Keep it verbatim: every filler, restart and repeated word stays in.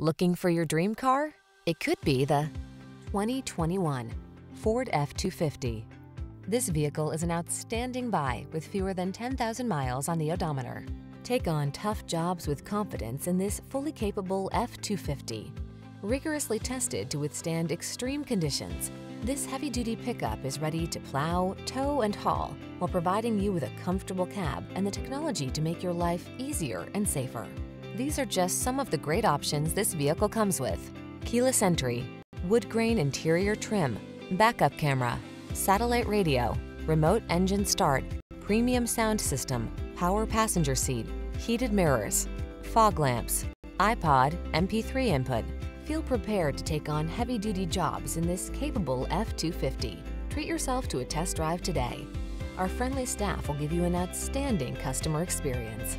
Looking for your dream car? It could be the twenty twenty-one Ford F two fifty. This vehicle is an outstanding buy with fewer than ten thousand miles on the odometer. Take on tough jobs with confidence in this fully capable F two fifty. Rigorously tested to withstand extreme conditions, this heavy-duty pickup is ready to plow, tow, and haul while providing you with a comfortable cab and the technology to make your life easier and safer. These are just some of the great options this vehicle comes with: keyless entry, wood grain interior trim, backup camera, satellite radio, remote engine start, premium sound system, power passenger seat, heated mirrors, fog lamps, iPod, M P three input. Feel prepared to take on heavy-duty jobs in this capable F two fifty. Treat yourself to a test drive today. Our friendly staff will give you an outstanding customer experience.